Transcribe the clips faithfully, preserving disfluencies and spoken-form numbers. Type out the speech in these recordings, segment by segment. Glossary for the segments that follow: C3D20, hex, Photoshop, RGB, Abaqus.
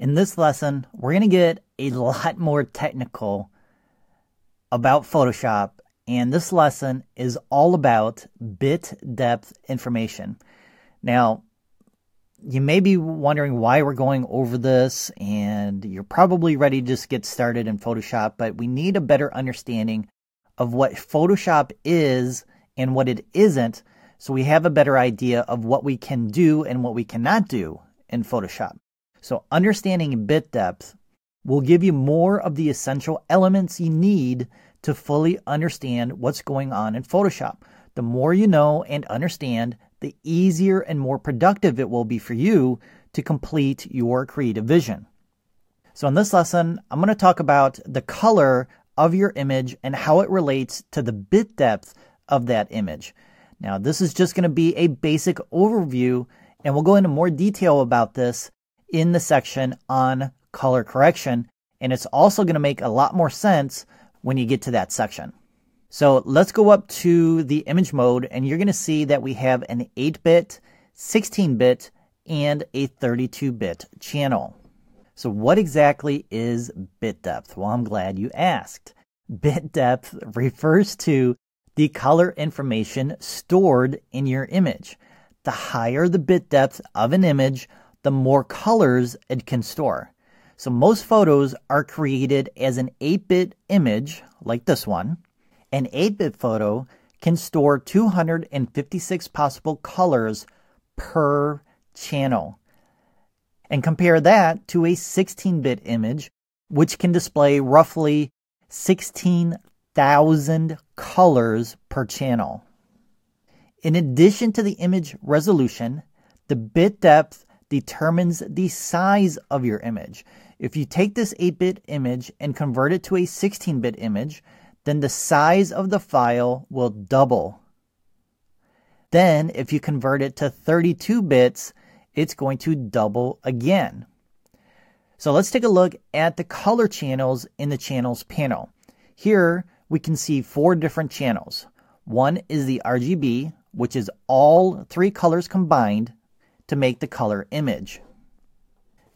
In this lesson, we're going to get a lot more technical about Photoshop, and this lesson is all about bit depth information. Now, you may be wondering why we're going over this, and you're probably ready to just get started in Photoshop, but we need a better understanding of what Photoshop is and what it isn't, so we have a better idea of what we can do and what we cannot do in Photoshop. So understanding bit depth will give you more of the essential elements you need to fully understand what's going on in Photoshop. The more you know and understand, the easier and more productive it will be for you to complete your creative vision. So in this lesson, I'm going to talk about the color of your image and how it relates to the bit depth of that image. Now, this is just going to be a basic overview, and we'll go into more detail about this in the section on color correction, and it's also going to make a lot more sense when you get to that section. So let's go up to the image mode, and you're going to see that we have an eight bit, sixteen bit, and a thirty-two bit channel. So what exactly is bit depth? Well, I'm glad you asked. Bit depth refers to the color information stored in your image. The higher the bit depth of an image, the more colors it can store. So most photos are created as an eight bit image, like this one. An eight bit photo can store two hundred fifty-six possible colors per channel. And compare that to a sixteen bit image, which can display roughly sixteen thousand colors per channel. In addition to the image resolution, the bit depth determines the size of your image. If you take this eight bit image and convert it to a sixteen bit image, then the size of the file will double. Then, if you convert it to thirty-two bits, it's going to double again. So let's take a look at the color channels in the channels panel. Here, we can see four different channels. One is the R G B, which is all three colors combined to make the color image.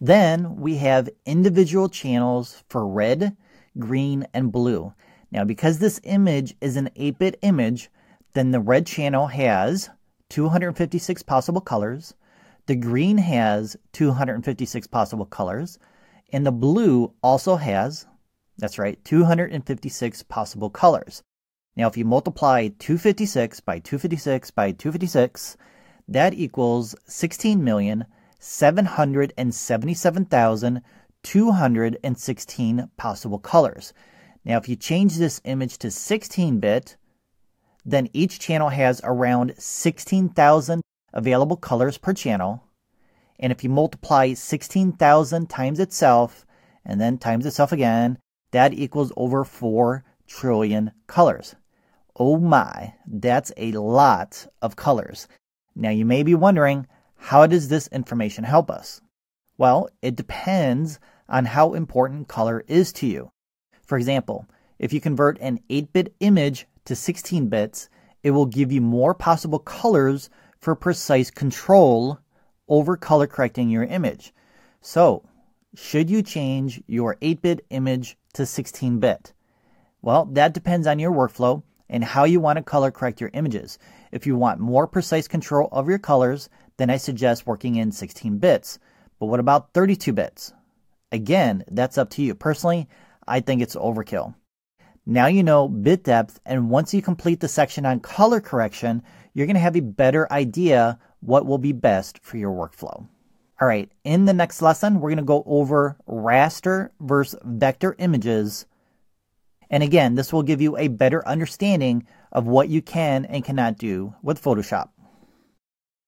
Then we have individual channels for red, green, and blue. Now, because this image is an eight bit image, then the red channel has two hundred fifty-six possible colors, the green has two hundred fifty-six possible colors, and the blue also has, that's right, two hundred fifty-six possible colors. Now, if you multiply two hundred fifty-six by two hundred fifty-six by two hundred fifty-six, that equals sixteen million seven hundred seventy-seven thousand two hundred sixteen possible colors. Now, if you change this image to sixteen bit, then each channel has around sixteen thousand available colors per channel. And if you multiply sixteen thousand times itself, and then times itself again, that equals over four trillion colors. Oh my, that's a lot of colors. Now, you may be wondering, how does this information help us? Well, it depends on how important color is to you. For example, if you convert an eight bit image to sixteen bits, it will give you more possible colors for precise control over color correcting your image. So, should you change your eight bit image to sixteen bit? Well, that depends on your workflow and how you want to color correct your images. If you want more precise control of your colors, then I suggest working in sixteen bits. But what about thirty-two bits? Again, that's up to you. Personally, I think it's overkill. Now you know bit depth, and once you complete the section on color correction, you're going to have a better idea what will be best for your workflow. All right, in the next lesson, we're going to go over raster versus vector images. And again, this will give you a better understanding of what you can and cannot do with Photoshop.